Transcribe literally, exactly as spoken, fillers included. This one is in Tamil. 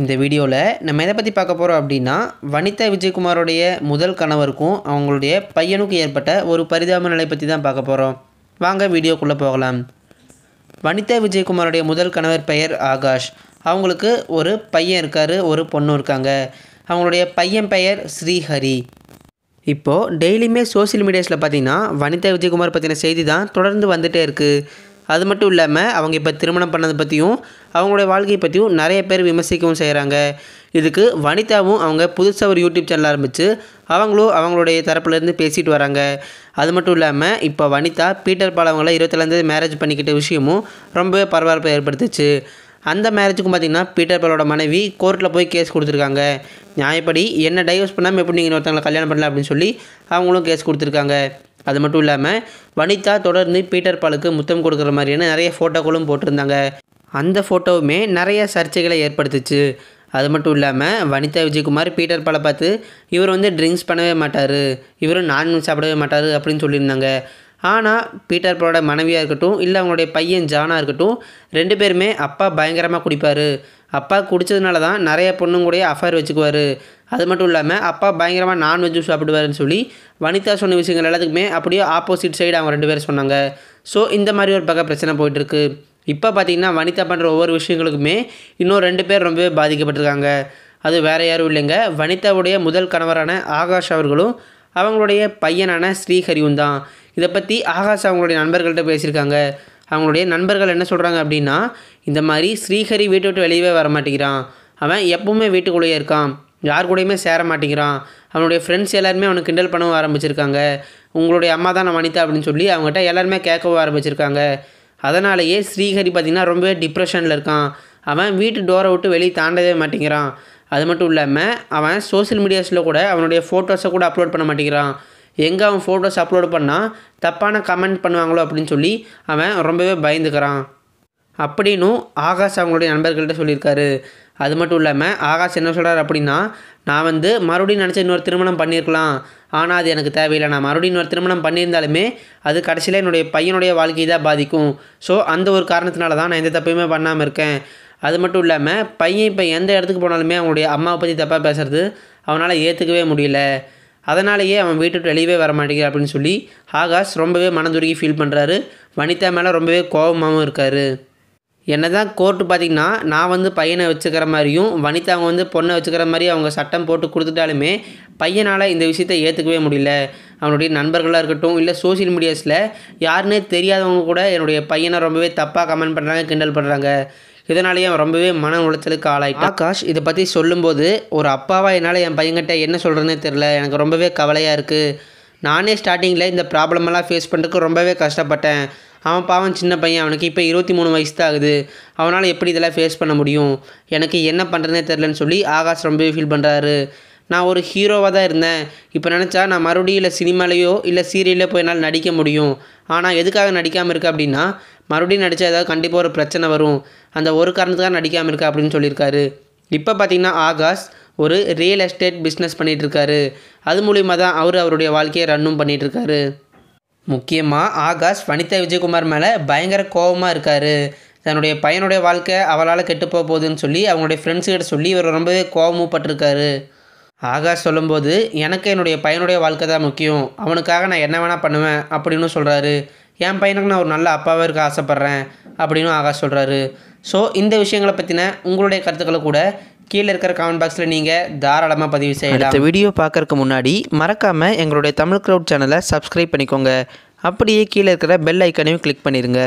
இந்த வீடியோல நம்ம எதை பத்தி பார்க்க போறோம் அப்படினா வனிதா விஜயகுமாரோடைய முதல் கணவருக்கும் அவங்களுடைய பையனுக்கும் ஏற்பட்ட ஒரு பரிதாப நிலை பத்தி தான் பார்க்க போறோம் வாங்க வீடியோக்குள்ள போகலாம் வனிதா விஜயகுமாரோடைய முதல் கணவர் பெயர் ஆகாஷ் அவங்களுக்கு ஒரு பையன் இருக்காரு ஒரு பொண்ணு இருக்காங்க அவங்களுடைய பையன் பெயர் ஸ்ரீஹரி இப்போ டெய்லிமே சோஷியல் மீடியாஸ்ல பாத்தீனா வனிதா விஜயகுமார் பத்தின செய்தி தான் தொடர்ந்து வந்துட்டே இருக்கு அது மட்டும் இல்லாம அவங்க இப்ப திருமணம் பண்ணது பத்தியும் அவங்களுடைய வாழ்க்கை பத்தியும் நிறைய பேர் விமர்சிக்கவும் செய்றாங்க இதுக்கு வனிதாவும் அவங்க புதுசா ஒரு யூடியூப் சேனல் ஆரம்பிச்சு அவங்களோ அவங்களுடைய தரப்புல இருந்து பேசிட்டு வராங்க அது மட்டும் இல்லாம இப்ப வனிதா பீட்டர் பால் அவங்கள இருபத்தி ஏழாம் தேதி மேரேஜ் பண்ணிக்கிட்ட விஷயமும் ரொம்பவே பரபரப்பை ஏற்படுத்துச்சு அந்த மேரேஜ்க்கு பாத்தீங்கன்னா பீட்டர் பாலோட மனைவி கோர்ட்ல போய் கேஸ் கொடுத்திருக்காங்க நியாயப்படி என்ன டைவர்ஸ் பண்ணாம எப்படி நீங்க இன்னொருத்தங்கள கல்யாணம் பண்ணலாம் அப்படினு சொல்லி அவங்களும் கேஸ் கொடுத்திருக்காங்க அது மட்டும் இல்லாம வனிதா தொடர்ந்து பீட்டர் பாலுக்கு முத்தம் கொடுக்கிற மாதிரியான நிறைய போட்டோக்களும் போட்டுருந்தாங்க அந்த போட்டோவுமே நிறைய சர்ச்சைகளை ஏற்படுத்துச்சு அது மட்டும் இல்லாம வனிதா விஜயகுமார் பீட்டர் பாலை பார்த்து இவர் வந்து ட்ரிங்க்ஸ் பண்ணவே மாட்டாரு இவர் நான்வெஜ் சாப்பிடவே மாட்டாரு அப்படினு சொல்லிருந்தாங்க ஆனா பீட்டர் பாலோட மனைவியா இருக்கட்டும் இல்ல அவங்களுடைய பையன் ஜானா இருக்கட்டும் ரெண்டு பேருமே அப்பா பயங்கரமா குடிப்பாரு அப்பா குடிச்சதுனால தான் நிறைய பொண்ணுங்க கூட அஃபேர் வெச்சுக்குவாரு அது மட்டும் இல்லாம அப்பா பயங்கரமா நான்வெஜ் சாப்பிடுவாருன்னு சொல்லி வனிதா சொன்ன விஷயங்கள் எல்லாத்துக்குமே அப்படியே ஆப்போசிட் சைடு அவங்க ரெண்டு பேர் சொன்னாங்க சோ இந்த மாதிரி ஒரு பக்க பிரச்சனை போயிட்டு இருக்கு இப்போ பாத்தீங்கன்னா வனிதா பண்ற ஒவ்வொரு விஷயங்களுக்குமே இன்னும் ரெண்டு பேர் ரொம்பவே பாதிக்கப்பட்டிருக்காங்க அது வேற யாரும் இல்லங்க வனிதாவுடைய முதல் கணவரான ஆகாஷ் அவர்களும் அவங்களுடைய பையனான ஸ்ரீஹரியும் தான் இத பத்தி ஆகாஷ் அவங்களுடைய நண்பர்கள்ட்ட பேசிருக்காங்க அவங்களுடைய நண்பர்கள் என்ன சொல்றாங்க அப்படினா இந்த மாதிரி ஸ்ரீஹரி வீட்டை விட்டு வெளியவே வர மாட்டேங்கிறான் அவன் எப்பவுமே வீட்டுக்குள்ளேயே இருக்கான் யார் கூடயுமே சேர மாட்டேங்கிறான் அவனுடைய ஃப்ரெண்ட்ஸ் எல்லாரும் அவனுக்கு கிண்டல் பண்ண ஆரம்பிச்சிருக்காங்க உங்களுடைய அம்மா தான் வனிதா அப்படினு சொல்லி அவங்கட்ட எல்லாரும் கேட்கவும் ஆரம்பிச்சிருக்காங்க அதனாலயே ஸ்ரீஹரி பாத்தீங்கன்னா ரொம்பவே டிப்ரஷன்ல இருக்கான் அவன் வீட்டு டோரை விட்டு வெளிய தாண்டவே மாட்டேங்கிறான் அது மட்டும் இல்லாம அவன் சோஷியல் மீடியாஸ்ல கூட அவனுடைய போட்டோஸ கூட அப்லோட் பண்ண மாட்டேங்கிறான் எங்க அவன் போட்டோஸ் அப்லோட் பண்ணா தப்பான கமெண்ட் பண்ணுவாங்களோ அப்படினு சொல்லி அவன் ரொம்பவே பயந்துக்கறான் அப்படினு ஆகாஷ் அவங்களுடைய நண்பர்கள்ட்ட சொல்லிருக்காரு அது மட்டும் இல்லாம ஆகாஷ் என்ன சொல்றாரு அப்படினா நான் வந்து மறுபடியும் நினைச்ச இன்னொரு திருமணம் பண்ணிருக்கலாம் ஆனா அது எனக்கு தேவையில்லை நான் மறுபடியும் இன்னொரு திருமணம் பண்ணியிருந்தாலுமே அது கடைசில என்னோட பையனுடைய வாழ்க்கையை தான் பாதிக்கும் சோ அந்த ஒரு காரணத்தினால தான் நான் எந்த தப்பையுமே பண்ணாம இருக்கேன் அது மட்டும் இல்லாம பையன் இப்ப எந்த இடத்துக்கு போனாலுமே அவனுடைய அம்மாவை பத்தி தப்பா பேசுறது அவனால ஏத்துக்கவே முடியல அதனாலயே அவன் வீட்டு விட்டு வெளியவே வர மாட்டேங்கிறான் அப்படினு சொல்லி ஆகாஷ் ரொம்பவே மனதுருகி ஃபீல் பண்றாரு வனிதா மேல ரொம்பவே கோபமாவும் இருக்காரு என்னதான் கோர்ட் பாத்தீங்கன்னா நான் வந்து பையனை வச்சுக்கிற மாதிரியும் வனிதா அவங்க வந்து பொண்ணை வச்சுக்கிற மாதிரி அவங்க சட்டம் போட்டு கொடுத்துட்டாலுமே பையனால இந்த விஷயத்தை ஏத்துக்கவே முடியல அவனுடைய நண்பர்களா இருக்கட்டும் இல்ல சோஷியல் மீடியாஸ்ல யாருனே தெரியாதவங்க கூட என்னுடைய பையனை ரொம்பவே தப்பா கமெண்ட் பண்றாங்க கிண்டல் பண்றாங்க இதனாலேயே அவன் ரொம்பவே மன உளைச்சலுக்கு ஆளாயிட்டான் ஆகாஷ் இதை பற்றி சொல்லும்போது ஒரு அப்பாவா என்னால் என் பையன்கிட்ட என்ன சொல்கிறதுனே தெரில எனக்கு ரொம்பவே கவலையாக இருக்குது நானே ஸ்டார்டிங்கில் இந்த ப்ராப்ளமெல்லாம் ஃபேஸ் பண்ணுறதுக்கு ரொம்பவே கஷ்டப்பட்டேன் அவன் பாவம் சின்ன பையன் அவனுக்கு இப்போ இருபத்தி மூணு வயசு தான் ஆகுது அவனால் எப்படி இதெல்லாம் ஃபேஸ் பண்ண முடியும் எனக்கு என்ன பண்ணுறதுனே தெரிலன்னு சொல்லி ஆகாஷ் ரொம்பவே ஃபீல் பண்ணுறாரு நான் ஒரு ஹீரோவாக தான் இருந்தேன் இப்போ நினச்சா நான் மறுபடியும் இல்லை சினிமாலேயோ இல்லை சீரியல்லையோ போய் என்னால் நடிக்க முடியும் ஆனால் எதுக்காக நடிக்காமல் இருக்கு அப்படின்னா மறுபடியும் நடித்தா ஏதாவது கண்டிப்பாக ஒரு பிரச்சனை வரும் அந்த ஒரு காரணத்துக்காக நடிக்காமல் இருக்கா அப்படின்னு சொல்லியிருக்காரு இப்போ பார்த்தீங்கன்னா ஆகாஷ் ஒரு ரியல் எஸ்டேட் பிஸ்னஸ் பண்ணிகிட்டு இருக்காரு அது மூலியமா தான் அவர் அவருடைய வாழ்க்கையை ரன்னும் பண்ணிகிட்டு இருக்காரு முக்கியமாக ஆகாஷ் வனிதா விஜயகுமார் மேலே பயங்கர கோபமாக இருக்காரு தன்னுடைய பையனுடைய வாழ்க்கை அவளால் கெட்டு போக போகுதுன்னு சொல்லி அவங்களுடைய ஃப்ரெண்ட்ஸுக்கிட்ட சொல்லி இவர் ரொம்பவே கோபமும் பட்டிருக்காரு ஆகாஷ் சொல்லும்போது எனக்கு என்னுடைய பையனுடைய வாழ்க்கை தான் முக்கியம் அவனுக்காக நான் என்ன வேணா பண்ணுவேன் அப்படின்னு சொல்கிறாரு என் பையனுக்கு நான் ஒரு நல்ல அப்பாவாக இருக்க ஆசைப்பட்றேன் அப்படின்னு ஆகாஷ் சொல்கிறாரு ஸோ இந்த விஷயங்களை பற்றின உங்களுடைய கருத்துக்களை கூட கீழே இருக்கிற கமெண்ட் பாக்ஸில் நீங்கள் தாராளமாக பதிவு செய்யலாம் இந்த வீடியோ பார்க்கறதுக்கு முன்னாடி மறக்காமல் எங்களுடைய தமிழ் க்ரௌட் சேனலை சப்ஸ்கிரைப் பண்ணிக்கோங்க அப்படியே கீழே இருக்கிற பெல் ஐக்கானையும் கிளிக் பண்ணிடுங்க